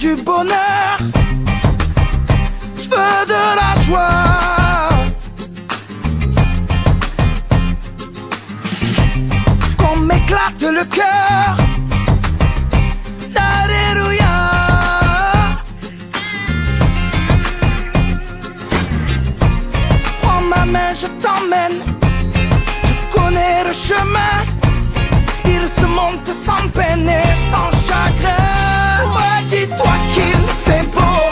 du bonheur, je veux de la joie. Qu'on m'éclate le cœur, alléluia. Prends ma main, je t'emmène, je connais le chemin. Il se monte sans peine et sans chagrin. Ouais, dis-toi qu'il fait beau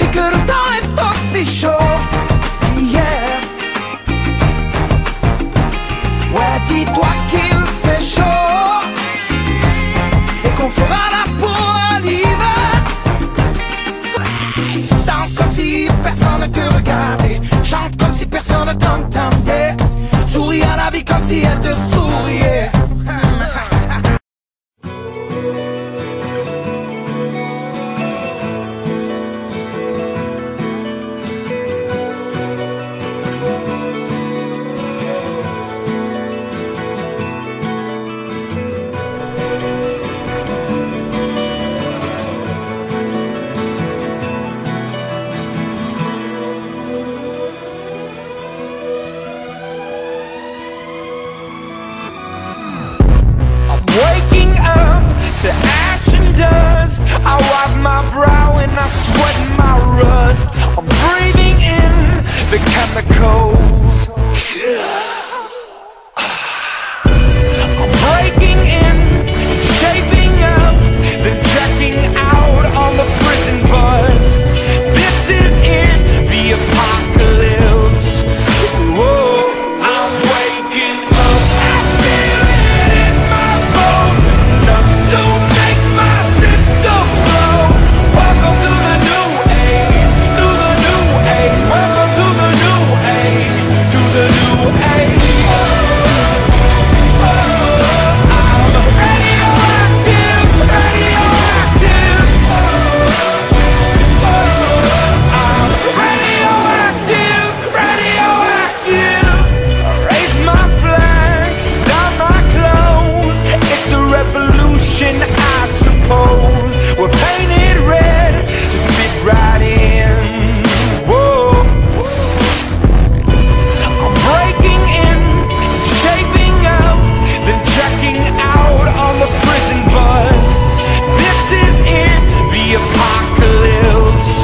et que le temps est aussi chaud qu'hier. Yeah. Ouais, dis-toi qu'il fait chaud et qu'on fera la peau à l'hiver. Danse comme si personne ne te regardait, chante comme si personne ne t'entendait, souris à la vie comme si elle te souriait. I wipe my brow and I sweat my rust. I'm breathing in the chemicals. I'm breaking in, shaping up, then checking out on the prison bus. This is it, the apocalypse. Whoa, I'm waking up, I feel it in my bones. Don't make my system blow. Welcome to the new age, to the new age. Welcome to the new age, to the new age. Oh, oh, I'm radioactive, radioactive. Oh, oh, I'm radioactive, radioactive. Raise my flag, down my clothes. It's a revolution, I suppose. We're painted red to fit right in. Whoa. I'm breaking in, shaping up, then checking out on the prison bus. This is it, the apocalypse.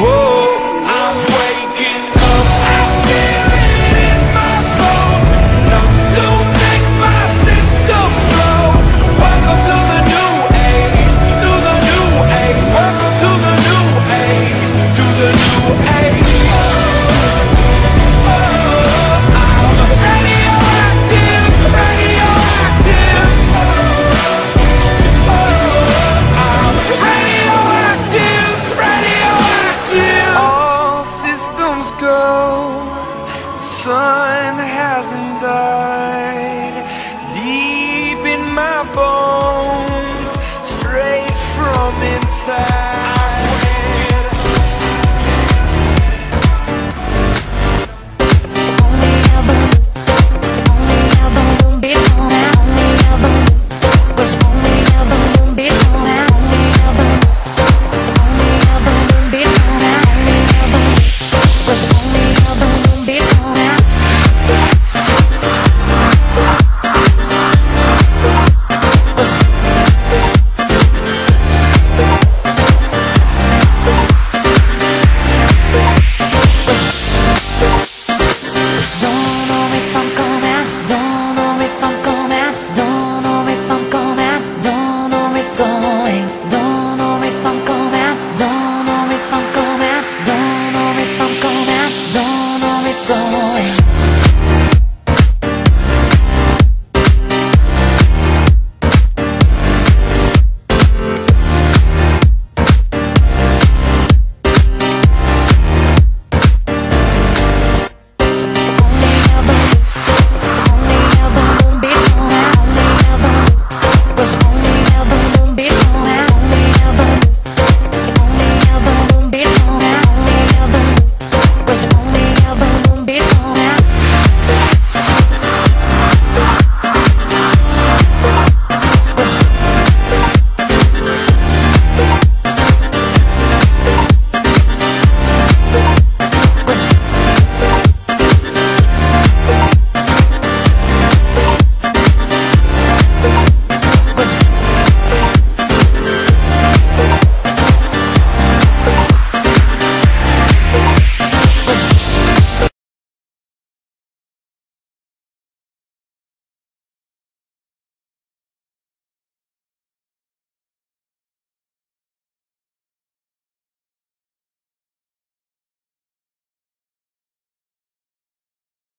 Whoa, I'm waking up, I feel it in my bones. No, don't make my system blow. Welcome to the new age, to the new age. Welcome to the new age, to the new age. Oh, oh, I'm radioactive, radioactive. Oh, oh, I'm radioactive, radioactive. All systems go, sun hasn't died. Deep in my bones, straight from inside.